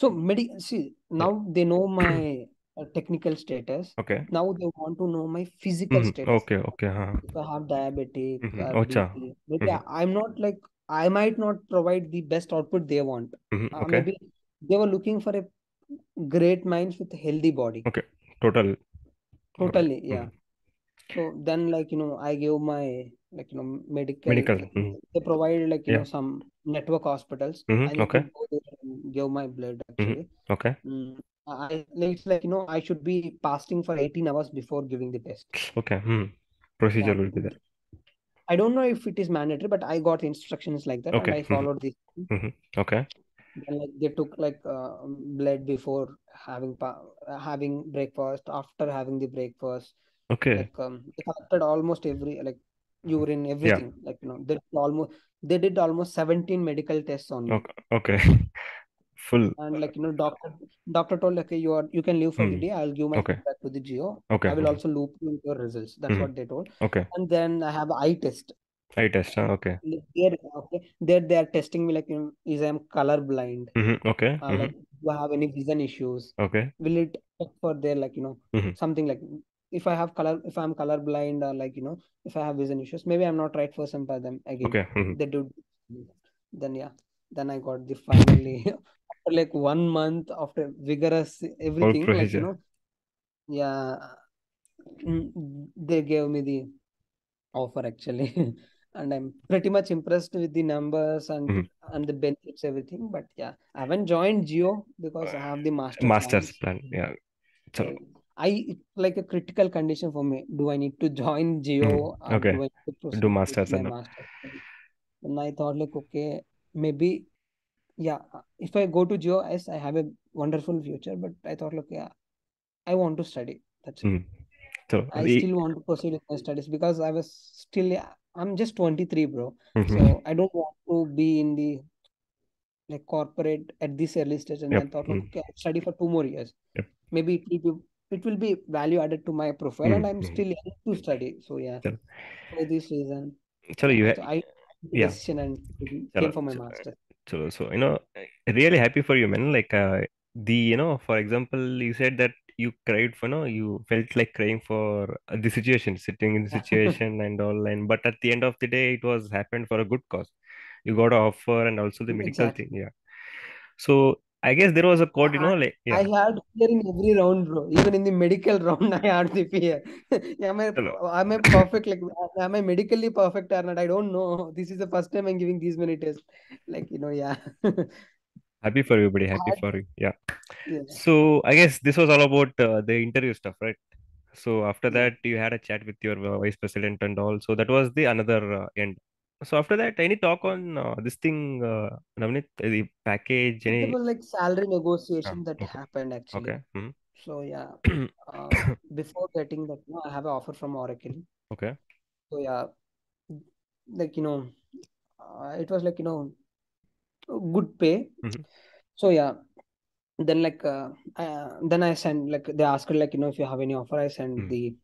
So see, now they know my technical status. Okay. Now they want to know my physical status. Okay, okay. If I have diabetic. But yeah, I'm not like, I might not provide the best output they want. Maybe they were looking for a great minds with a healthy body. Okay. Totally. Yeah. So then, like, you know, I gave my, like, you know, medical. They provide, like, you know, some network hospitals. Okay. Give my blood actually. Okay. It's like, you know, I should be fasting for 18 hours before giving the test. Okay. Procedure will be there. I don't know if it is mandatory, but I got instructions like that, and I followed this. Okay. And, like, they took like blood before having breakfast, after having the breakfast. Okay. Like, they collected almost every, like, urine, everything. Yeah. Like, you know, they did almost 17 medical tests on me. Okay. Full. And, like, you know, doctor told, okay, you can leave for the day. I'll give my feedback to the Jio. Okay. I will also loop you your results. That's what they told. Okay. And then I have eye test. Okay. They are testing me, like, you know, is I am color blind? Okay. Like, do I have any vision issues? Okay. Will it affect for their, like, you know, something like? If I have color, if I'm colorblind, or, like, you know, if I have vision issues, maybe I'm not right person for them again. Okay. They do. Then then I got the finally after like 1 month after vigorous everything, like, you know, they gave me the offer actually, and I'm pretty much impressed with the numbers and the benefits, everything. But yeah, I haven't joined Jio because I have the master's plan. Yeah. So. It's like a critical condition for me. Do I need to join Jio? Okay. Do masters and master? And I thought, like, okay, maybe, yeah, if I go to Jio, yes, I have a wonderful future. But I thought, look, yeah, I want to study. That's it. So I still want to proceed with my studies because I was still, I'm just 23, bro. So I don't want to be in the, like, corporate at this early stage. And I thought, okay, I'll study for 2 more years. Yep. Maybe it will be. It will be value added to my profile, and I'm still able to study. So yeah, for this reason. So I came for my master. So you know, really happy for you, man. Like you know, for example, you said that you cried for, no, you felt like crying for the situation, sitting in the situation and all, and but at the end of the day, it was happened for a good cause. You got an offer and also the medical thing. Yeah. So. I guess there was a code, you know, like... Yeah. I had fear in every round, bro. Even in the medical round, I had the fear. Am I perfect? Like, am I medically perfect or not? I don't know. This is the first time I'm giving these many tests. Like, you know, yeah. Happy for you, buddy. Happy for you. Yeah. So, I guess this was all about the interview stuff, right? So, after that, you had a chat with your vice president and all. So, that was the another end. So after that, any talk on this thing, Navneet, the package? Any... It was like salary negotiation that happened actually. Okay. So yeah, before getting that, I have an offer from Oracle. Okay. So yeah, like, you know, it was like, you know, good pay. So yeah, then like, then I sent, like, they asked, like, you know, if you have any offer, I sent the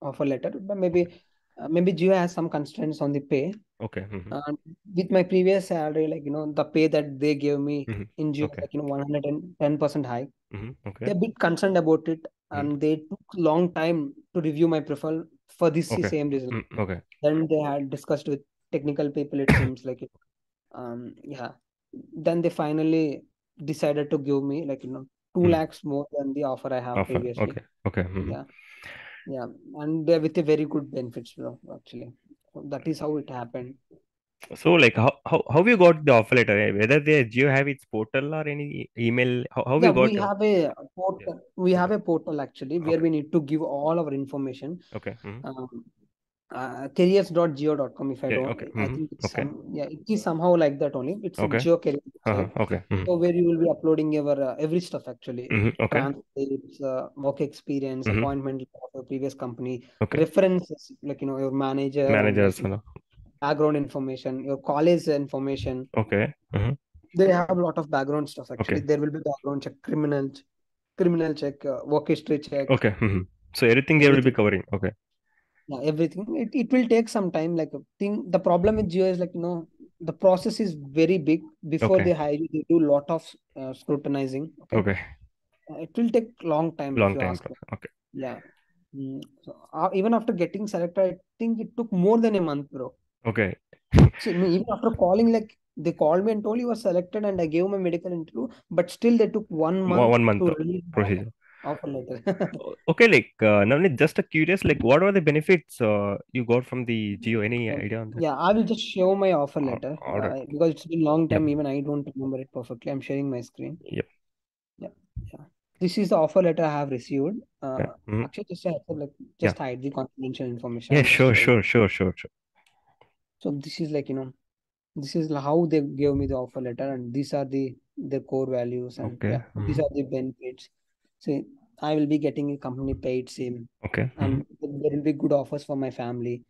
offer letter, but maybe Jio has some constraints on the pay. Okay. With my previous salary, like, you know, the pay that they gave me in Jio, like, you know, 110% high. Okay. They're a bit concerned about it, and they took long time to review my profile for this same reason. Okay. Then they had discussed with technical people, it seems like it. Then they finally decided to give me, like, you know, 2 lakhs more than the offer I have previously. Okay. Yeah, and they're with a very good benefits, bro, actually. That is how it happened. So, like, how you got the offer letter? Whether they Jio have its portal or any email? We have a portal actually where we need to give all our information. Okay. Careers.jio.com, if I don't, I think it's it is somehow like that only. It's Jio career. So where you will be uploading your every stuff actually. Transcripts, work experience, appointment of your previous company, references, like, you know, your managers, background information, your college information. Okay. They have a lot of background stuff actually. There will be background check, criminal check, work history check. Okay. So everything they will be covering. Okay. Yeah, everything. It will take some time. Like the problem with Jio is, like, you know, the process is very big. Before they hire you, they do a lot of scrutinizing. It will take long time. Yeah. So, even after getting selected, I think it took more than a month, bro. So even after calling, like they called me and told you were selected, and I gave my medical interview, but still they took 1 month. 1 month to release procedure. Like Navneet, just a curious, like what were the benefits you got from the Jio? Any idea on that? Yeah, I will just show my offer letter because it's been a long time. Even I don't remember it perfectly. I'm sharing my screen. This is the offer letter I have received. Actually, just hide the confidential information. So this is like, you know, this is how they gave me the offer letter, and these are the core values and these are the benefits. So I will be getting a company paid SIM. And there will be good offers for my family.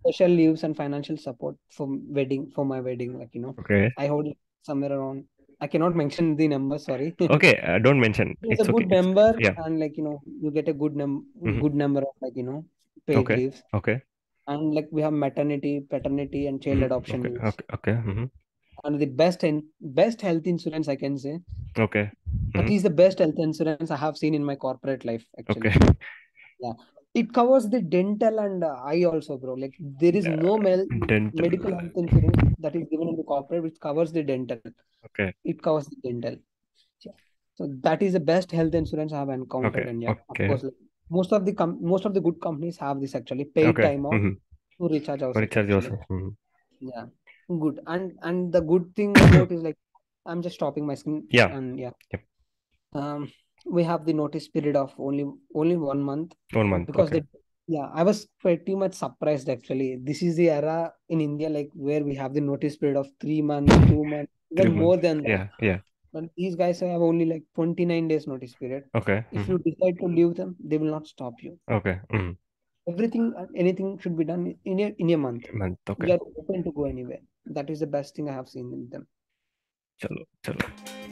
Special leaves and financial support for wedding, for my wedding, like, you know. I hold it somewhere around. I cannot mention the number, sorry. Don't mention. It's a good number, and like, you know, you get a good number, good number of, like, you know, paid leaves. And like we have maternity, paternity, and child adoption leaves. And the best health insurance, I can say. At least the best health insurance I have seen in my corporate life, actually. It covers the dental and eye also, bro. Like there is no medical health insurance that is given in the corporate which covers the dental. It covers the dental. So that is the best health insurance I have encountered. And of course, like, most of the good companies have this actually. Paid time off to recharge also. Good. And the good thing about is, like, I'm just stopping my screen. We have the notice period of only 1 month. Because I was pretty much surprised actually. This is the era in India, like, where we have the notice period of 3 months, 2 months, even more than that. But these guys have only like 29 days notice period. If you decide to leave them, they will not stop you. Anything should be done in a month. You are open to go anywhere. That is the best thing I have seen in them.